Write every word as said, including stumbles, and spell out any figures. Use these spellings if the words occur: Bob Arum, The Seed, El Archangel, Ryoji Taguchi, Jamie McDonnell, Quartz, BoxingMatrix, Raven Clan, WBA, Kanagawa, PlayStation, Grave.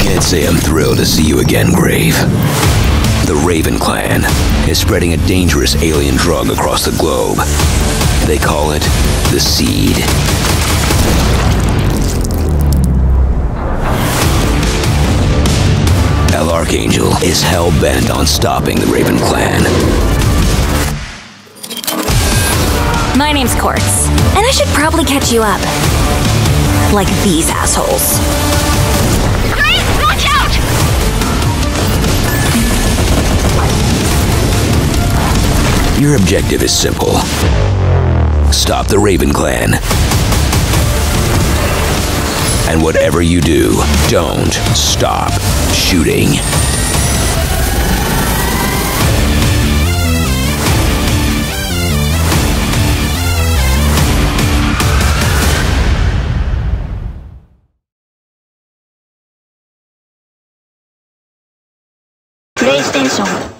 Can't say I'm thrilled to see you again, Grave. The Raven Clan is spreading a dangerous alien drug across the globe. They call it The Seed. El Archangel is hell-bent on stopping the Raven Clan. My name's Quartz, and I should probably catch you up. Like these assholes. Grave, watch out! Your objective is simple. Stop the Raven Clan. And whatever you do, don't stop shooting. PlayStation